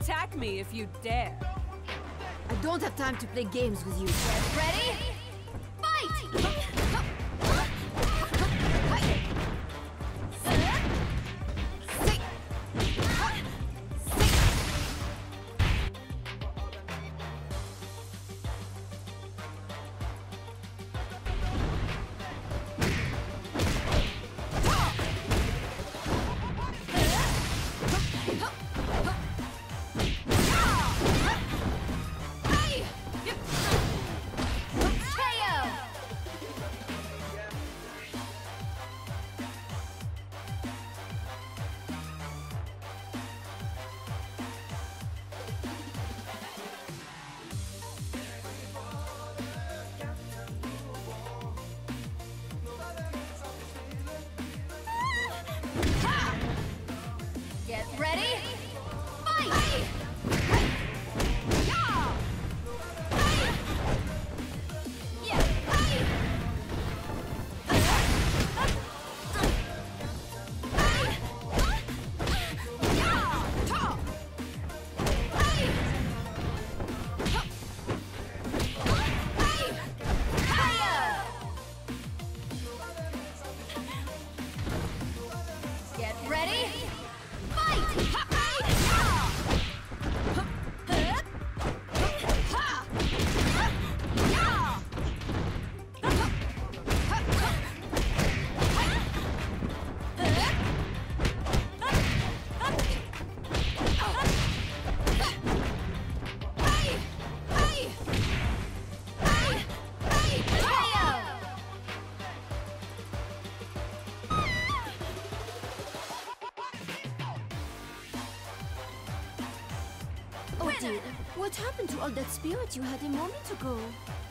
Attack me if you dare. I don't have time to play games with you. Ready? Fight! What happened to all that spirit you had a moment ago?